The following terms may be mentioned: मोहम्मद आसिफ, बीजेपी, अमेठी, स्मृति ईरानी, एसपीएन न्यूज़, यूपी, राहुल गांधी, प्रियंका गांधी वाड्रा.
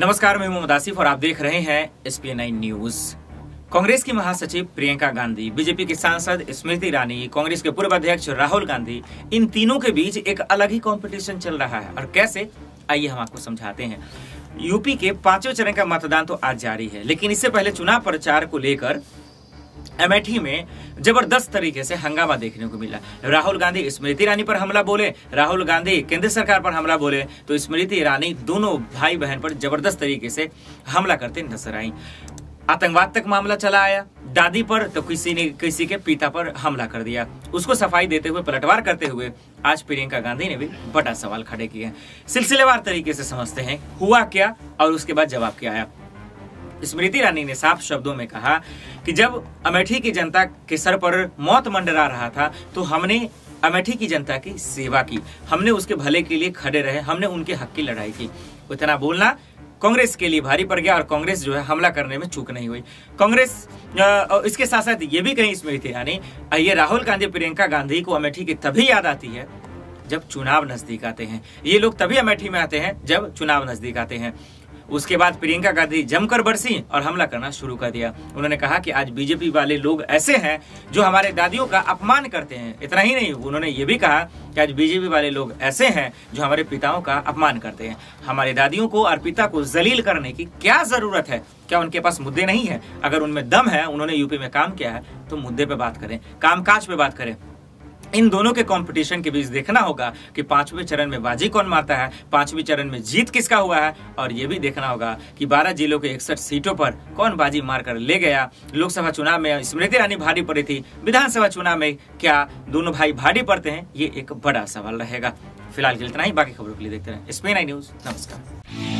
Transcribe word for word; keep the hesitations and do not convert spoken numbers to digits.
नमस्कार, मैं मोहम्मद आसिफ और आप देख रहे हैं एसपीएन न्यूज़। कांग्रेस की महासचिव प्रियंका गांधी, बीजेपी के सांसद स्मृति ईरानी, कांग्रेस के पूर्व अध्यक्ष राहुल गांधी, इन तीनों के बीच एक अलग ही कंपटीशन चल रहा है। और कैसे, आइए हम आपको समझाते हैं। यूपी के पांचवें चरण का मतदान तो आज जारी है, लेकिन इससे पहले चुनाव प्रचार को लेकर अमेठी में जबरदस्त तरीके से हंगामा देखने को मिला। राहुल गांधी स्मृति ईरानी पर हमला बोले, राहुल गांधी केंद्र सरकार पर हमला बोले, तो स्मृति ईरानी दोनों भाई बहन पर जबरदस्त तरीके से हमला करते नजर आई। आतंकवाद तक मामला चला आया। दादी पर तो किसी ने किसी के पिता पर हमला कर दिया, उसको सफाई देते हुए, पलटवार करते हुए आज प्रियंका गांधी ने भी बड़ा सवाल खड़े किए हैं। सिलसिलेवार तरीके से समझते हैं हुआ क्या और उसके बाद जवाब क्या आया। स्मृति ईरानी ने साफ शब्दों में कहा कि जब अमेठी की जनता के सर पर मौत मंडरा रहा था तो हमने अमेठी की जनता की सेवा की, हमने उसके भले के लिए खड़े रहे, हमने उनके हक की लड़ाई की। उतना बोलना कांग्रेस के लिए भारी पड़ गया और कांग्रेस जो है हमला करने में चूक नहीं हुई। कांग्रेस इसके साथ साथ ये भी कहीं स्मृति ईरानी, ये राहुल गांधी प्रियंका गांधी को अमेठी की तभी याद आती है जब चुनाव नजदीक आते हैं। ये लोग तभी अमेठी में आते हैं जब चुनाव नजदीक आते हैं। उसके बाद प्रियंका गांधी जमकर बरसी और हमला करना शुरू कर दिया। उन्होंने कहा कि आज बीजेपी वाले लोग ऐसे हैं जो हमारे दादियों का अपमान करते हैं। इतना ही नहीं, उन्होंने ये भी कहा कि आज बीजेपी वाले लोग ऐसे हैं जो हमारे पिताओं का अपमान करते हैं। हमारे दादियों को और पिता को जलील करने की क्या जरूरत है? क्या उनके पास मुद्दे नहीं है? अगर उनमें दम है, उन्होंने यूपी में काम किया है, तो मुद्दे पे बात करें, कामकाज पे बात करें। इन दोनों के कंपटीशन के बीच देखना होगा कि पांचवें चरण में बाजी कौन मारता है, पांचवें चरण में जीत किसका हुआ है, और ये भी देखना होगा कि बारह जिलों के इकसठ सीटों पर कौन बाजी मारकर ले गया। लोकसभा चुनाव में स्मृति ईरानी भारी पड़ी थी, विधानसभा चुनाव में क्या दोनों भाई भारी पड़ते हैं, ये एक बड़ा सवाल रहेगा। फिलहाल इतना ही, बाकी खबरों के लिए देखते रहे एसपीएन न्यूज़। नमस्कार।